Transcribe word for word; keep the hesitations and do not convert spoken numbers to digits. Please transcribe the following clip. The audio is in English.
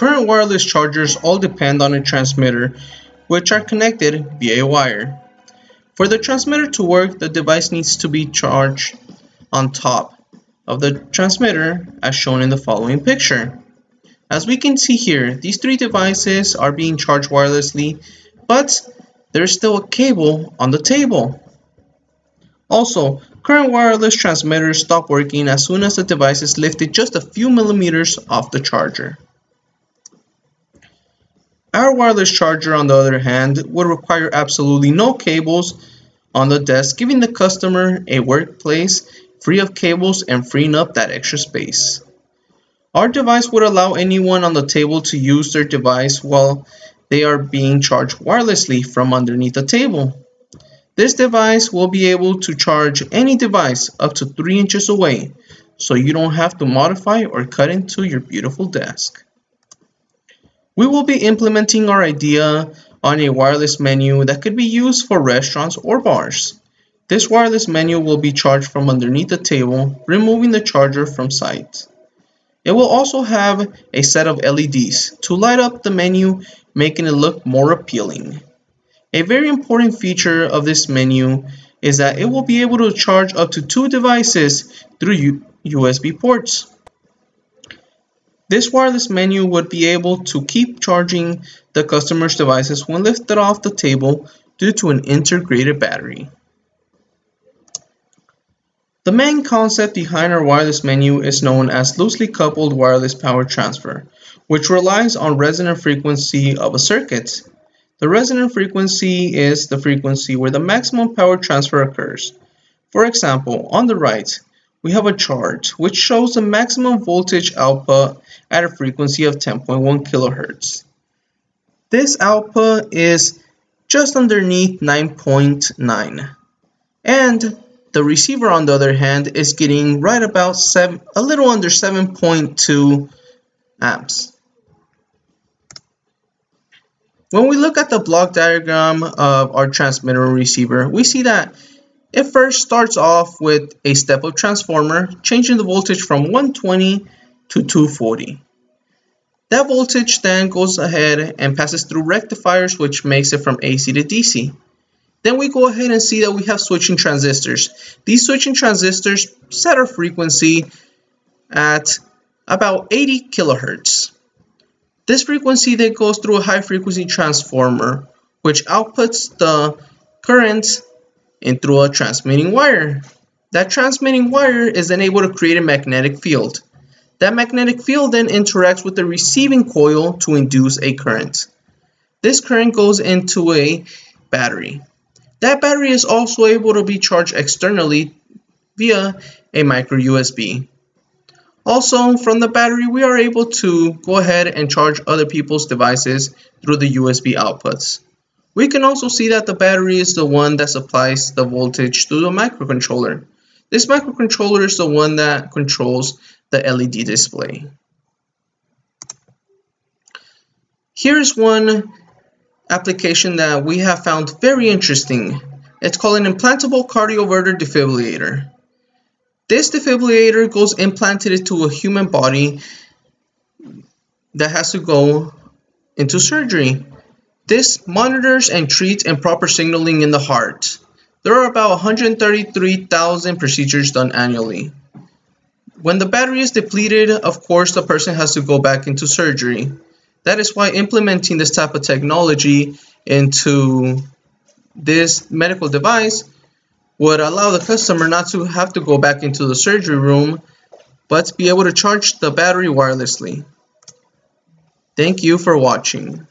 Current wireless chargers all depend on a transmitter, which are connected via a wire. For the transmitter to work, the device needs to be charged on top of the transmitter, as shown in the following picture. As we can see here, these three devices are being charged wirelessly, but there's still a cable on the table. Also, current wireless transmitters stop working as soon as the device is lifted just a few millimeters off the charger. Our wireless charger, on the other hand, would require absolutely no cables on the desk, giving the customer a workplace free of cables and freeing up that extra space. Our device would allow anyone on the table to use their device while they are being charged wirelessly from underneath the table. This device will be able to charge any device up to three inches away, so you don't have to modify or cut into your beautiful desk. We will be implementing our idea on a wireless menu that could be used for restaurants or bars. This wireless menu will be charged from underneath the table, removing the charger from sight. It will also have a set of L E Ds to light up the menu, making it look more appealing. A very important feature of this menu is that it will be able to charge up to two devices through U S B ports. This wireless menu would be able to keep charging the customer's devices when lifted off the table due to an integrated battery. The main concept behind our wireless menu is known as loosely coupled wireless power transfer, which relies on resonant frequency of a circuit. The resonant frequency is the frequency where the maximum power transfer occurs. For example, on the right, we have a chart which shows the maximum voltage output at a frequency of ten point one kilohertz. This output is just underneath nine point nine, and the receiver, on the other hand, is getting right about seven, a little under seven point two amps. When we look at the block diagram of our transmitter and receiver, we see that it first starts off with a step-up transformer, changing the voltage from one twenty to two forty. That voltage then goes ahead and passes through rectifiers, which makes it from A C to D C. Then we go ahead and see that we have switching transistors. These switching transistors set our frequency at about eighty kilohertz. This frequency then goes through a high frequency transformer, which outputs the current in through a transmitting wire. That transmitting wire is then able to create a magnetic field. That magnetic field then interacts with the receiving coil to induce a current. This current goes into a battery. That battery is also able to be charged externally via a micro U S B. Also, from the battery, we are able to go ahead and charge other people's devices through the U S B outputs. We can also see that the battery is the one that supplies the voltage to the microcontroller. This microcontroller is the one that controls the L E D display. Here is one application that we have found very interesting. It's called an implantable cardioverter defibrillator. This defibrillator goes implanted into a human body that has to go into surgery. This monitors and treats improper signaling in the heart. There are about one hundred thirty-three thousand procedures done annually. When the battery is depleted, of course, the person has to go back into surgery. That is why implementing this type of technology into this medical device would allow the customer not to have to go back into the surgery room, but be able to charge the battery wirelessly. Thank you for watching.